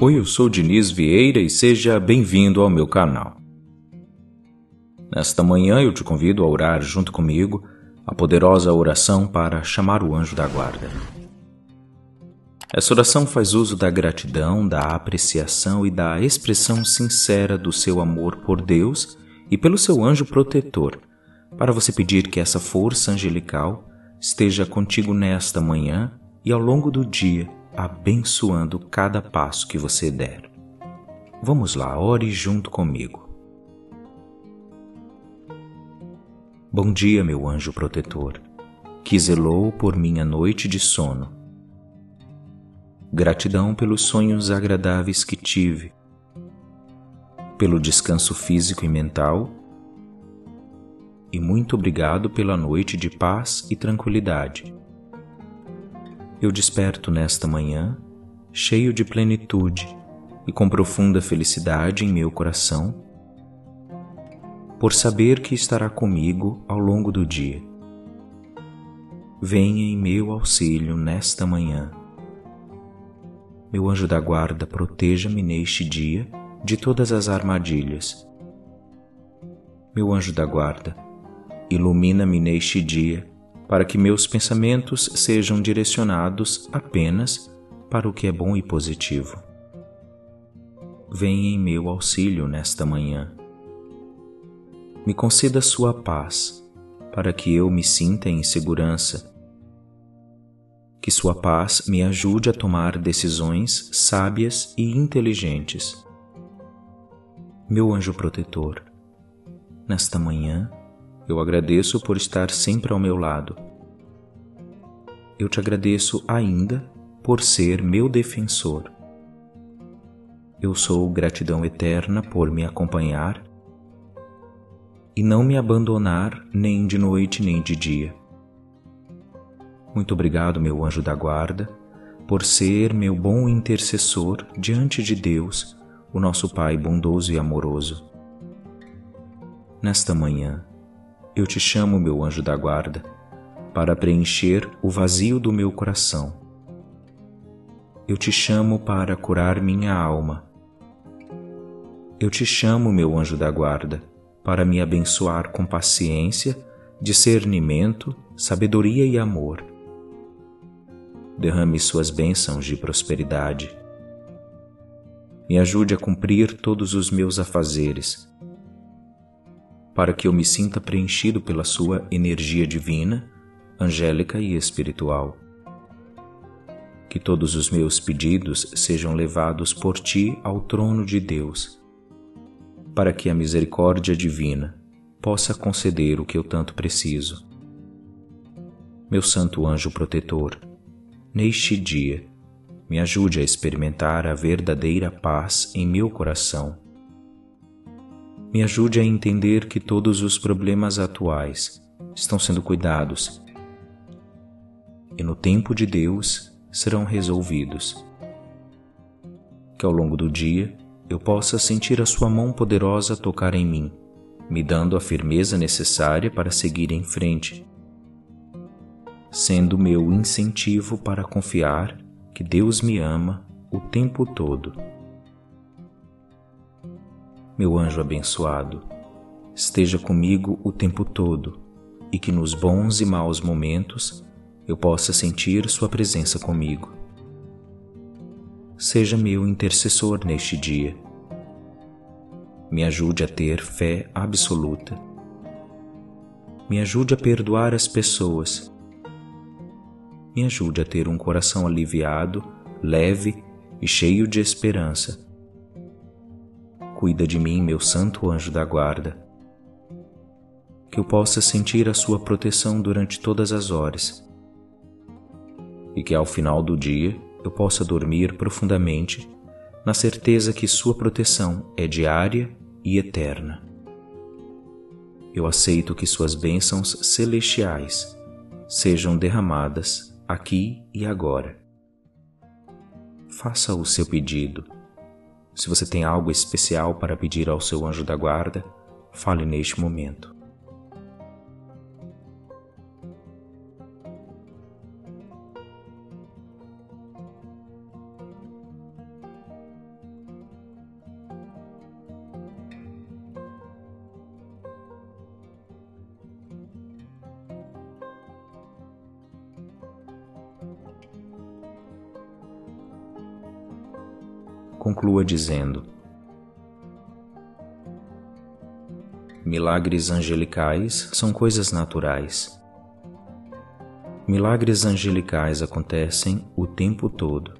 Oi, eu sou Diniz Vieira e seja bem-vindo ao meu canal. Nesta manhã eu te convido a orar junto comigo a poderosa oração para chamar o anjo da guarda. Essa oração faz uso da gratidão, da apreciação e da expressão sincera do seu amor por Deus e pelo seu anjo protetor, para você pedir que essa força angelical esteja contigo nesta manhã e ao longo do dia, abençoando cada passo que você der. Vamos lá, ore junto comigo. Bom dia, meu anjo protetor, que zelou por minha noite de sono. Gratidão pelos sonhos agradáveis que tive, pelo descanso físico e mental, e muito obrigado pela noite de paz e tranquilidade. Eu desperto nesta manhã, cheio de plenitude e com profunda felicidade em meu coração, por saber que estará comigo ao longo do dia. Venha em meu auxílio nesta manhã. Meu anjo da guarda, proteja-me neste dia de todas as armadilhas. Meu anjo da guarda, ilumina-me neste dia, para que meus pensamentos sejam direcionados apenas para o que é bom e positivo. Venha em meu auxílio nesta manhã. Me conceda sua paz, para que eu me sinta em segurança. Que sua paz me ajude a tomar decisões sábias e inteligentes. Meu anjo protetor, nesta manhã, eu agradeço por estar sempre ao meu lado. Eu te agradeço ainda por ser meu defensor. Eu sou gratidão eterna por me acompanhar e não me abandonar nem de noite nem de dia. Muito obrigado, meu anjo da guarda, por ser meu bom intercessor diante de Deus, o nosso Pai bondoso e amoroso. Nesta manhã, eu te chamo, meu anjo da guarda, para preencher o vazio do meu coração. Eu te chamo para curar minha alma. Eu te chamo, meu anjo da guarda, para me abençoar com paciência, discernimento, sabedoria e amor. Derrame suas bênçãos de prosperidade. Me ajude a cumprir todos os meus afazeres, para que eu me sinta preenchido pela sua energia divina, angélica e espiritual. Que todos os meus pedidos sejam levados por ti ao trono de Deus, para que a misericórdia divina possa conceder o que eu tanto preciso. Meu santo anjo protetor, neste dia, me ajude a experimentar a verdadeira paz em meu coração. Me ajude a entender que todos os problemas atuais estão sendo cuidados e no tempo de Deus serão resolvidos. Que ao longo do dia eu possa sentir a sua mão poderosa tocar em mim, me dando a firmeza necessária para seguir em frente, sendo meu incentivo para confiar que Deus me ama o tempo todo. Meu anjo abençoado, esteja comigo o tempo todo e que nos bons e maus momentos eu possa sentir sua presença comigo. Seja meu intercessor neste dia. Me ajude a ter fé absoluta. Me ajude a perdoar as pessoas. Me ajude a ter um coração aliviado, leve e cheio de esperança. Cuida de mim, meu santo anjo da guarda, que eu possa sentir a sua proteção durante todas as horas e que ao final do dia eu possa dormir profundamente na certeza que sua proteção é diária e eterna. Eu aceito que suas bênçãos celestiais sejam derramadas aqui e agora. Faça o seu pedido. Se você tem algo especial para pedir ao seu anjo da guarda, fale neste momento. conclua dizendo: milagres angelicais são coisas naturais. Milagres angelicais acontecem o tempo todo.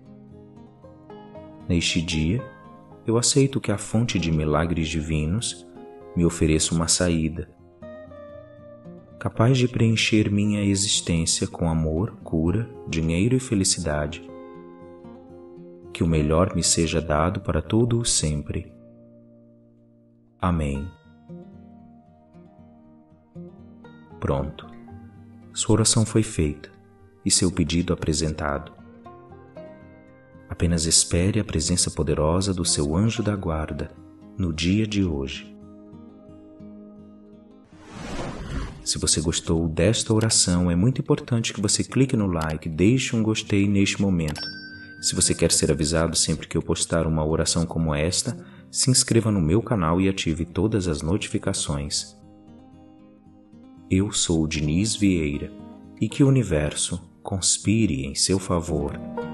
Neste dia, eu aceito que a fonte de milagres divinos me ofereça uma saída, capaz de preencher minha existência com amor, cura, dinheiro e felicidade. Que o melhor me seja dado para todo o sempre. Amém. Pronto. Sua oração foi feita e seu pedido apresentado. Apenas espere a presença poderosa do seu anjo da guarda no dia de hoje. Se você gostou desta oração, é muito importante que você clique no like, deixe um gostei neste momento. Se você quer ser avisado sempre que eu postar uma oração como esta, se inscreva no meu canal e ative todas as notificações. Eu sou Diniz Vieira e que o universo conspire em seu favor.